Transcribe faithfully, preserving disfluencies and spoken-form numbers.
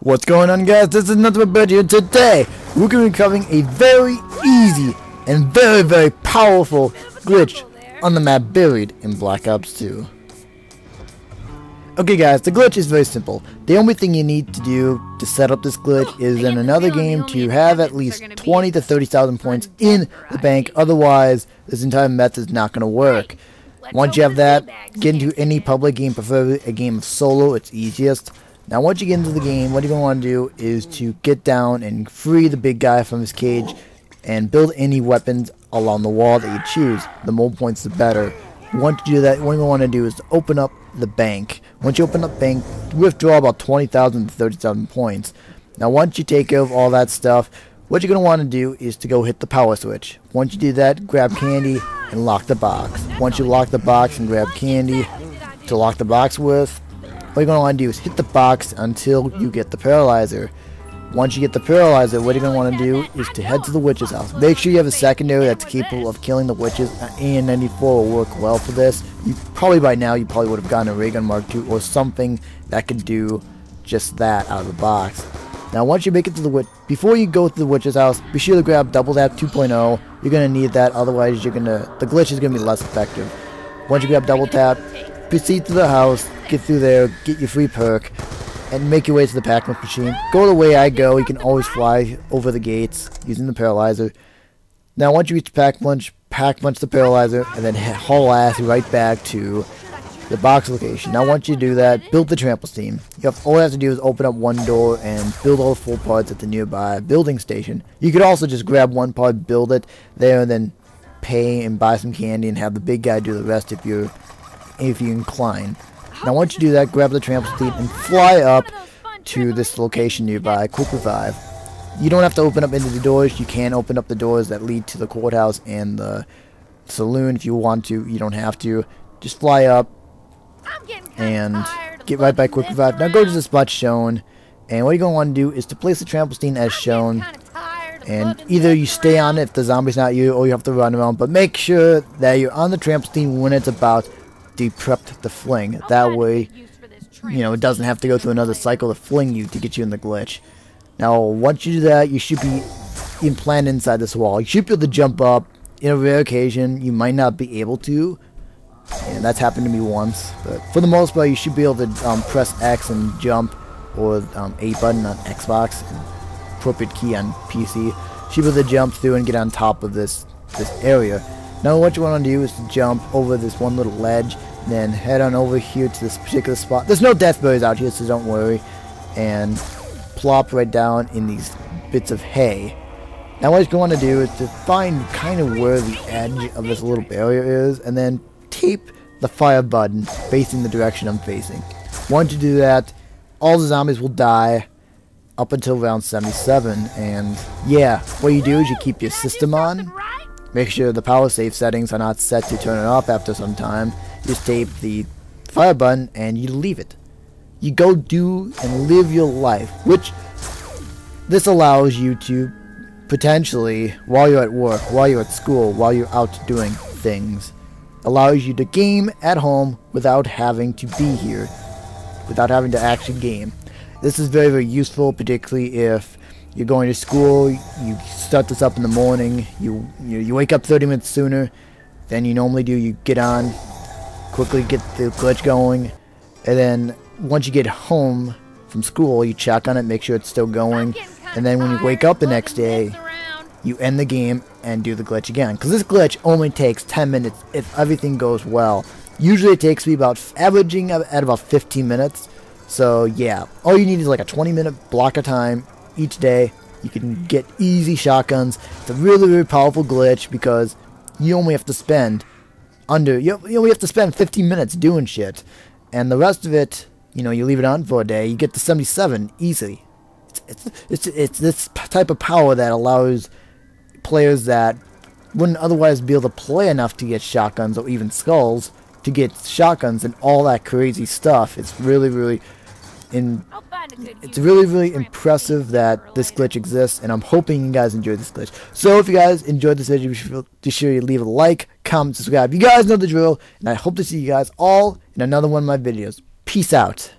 What's going on, guys? This is Nothing but Bread here. Today we're going to be covering a very easy and very very powerful glitch on the map Buried in Black Ops two. Okay guys, the glitch is very simple. The only thing you need to do to set up this glitch is in another game to have at least twenty to thirty thousand points in the bank, otherwise this entire method is not going to work. Once you have that, get into any public game, preferably a game of solo, it's easiest. Now once you get into the game, what you're going to want to do is to get down and free the big guy from his cage and build any weapons along the wall that you choose. The more points the better. Once you do that, what you want to do is to open up the bank. Once you open up bank, withdraw about twenty thousand to thirty thousand points. Now once you take care of all that stuff, what you're going to want to do is to go hit the power switch. Once you do that, grab candy and lock the box. Once you lock the box and grab candy to lock the box with, what you're going to want to do is hit the box until you get the paralyzer. Once you get the paralyzer, what you're going to want to do is to head to the witch's house. Make sure you have a secondary that's capable of killing the witches. A N ninety-four will work well for this. You probably by now you probably would have gotten a Ray Gun Mark two or something that could do just that out of the box. Now once you make it to the witch, before you go to the witch's house, be sure to grab Double Tap two point oh. You're going to need that, otherwise you're going to the glitch is going to be less effective. Once you grab Double Tap, proceed to the house, get through there, get your free perk, and make your way to the Pack-a-Punch machine. Go the way I go, you can always fly over the gates using the paralyzer. Now once you reach the Pack-a-Punch, Pack-a-Punch the paralyzer, and then haul ass right back to the box location. Now once you do that, build the trample steam. You have, all you have to do is open up one door and build all the full parts at the nearby building station. You could also just grab one part, build it there, and then pay and buy some candy and have the big guy do the rest if you're if you incline. Now once you do that, grab the trample steam and fly up to this location nearby, Quick Revive. You don't have to open up into the doors, you can open up the doors that lead to the courthouse and the saloon if you want to, you don't have to. Just fly up and get right by Quick Revive. Now go to the spot shown, and what you're going to want to do is to place the trample steam as shown, and either you stay on it if the zombie's not you, or you have to run around, but make sure that you're on the trample steam when it's about you prepped the fling. That way, you know, it doesn't have to go through another cycle to fling you to get you in the glitch. Now, once you do that, you should be implanted inside this wall. You should be able to jump up. In a rare occasion, you might not be able to. And that's happened to me once. But for the most part, you should be able to um, press X and jump, or um, A button on Xbox, and appropriate key on P C. You should be able to jump through and get on top of this, this area. Now what you want to do is to jump over this one little ledge, then head on over here to this particular spot. There's no death berries out here, so don't worry. And plop right down in these bits of hay. Now what you want to do is to find kind of where the edge of this little barrier is, and then tape the fire button facing the direction I'm facing. Once you do that, all the zombies will die up until round seventy-seven. And yeah, what you do is you keep your system on. Make sure the power save settings are not set to turn it off after some time. Just tape the fire button and you leave it. You go do and live your life, which this allows you to potentially, while you're at work, while you're at school, while you're out doing things, allows you to game at home without having to be here, without having to actually game. This is very, very useful, particularly if you're going to school, you start this up in the morning, you, you you wake up thirty minutes sooner than you normally do, you get on, quickly get the glitch going, and then once you get home from school, you check on it, make sure it's still going, and then when you wake up the next day, you end the game and do the glitch again. Because this glitch only takes ten minutes if everything goes well. Usually it takes me about, averaging at about fifteen minutes, so yeah, all you need is like a twenty minute block of time. Each day you can get easy shotguns. It's a really, really powerful glitch because you only have to spend under you only have to spend fifteen minutes doing shit, and the rest of it, you know, you leave it on for a day. You get to seventy-seven easily. It's it's it's, it's this type of power that allows players that wouldn't otherwise be able to play enough to get shotguns or even skulls to get shotguns and all that crazy stuff. It's really, really. And it's really, really impressive that this glitch exists, and I'm hoping you guys enjoyed this glitch. So if you guys enjoyed this video, be sure you leave a like, comment, subscribe. You guys know the drill, and I hope to see you guys all in another one of my videos. Peace out.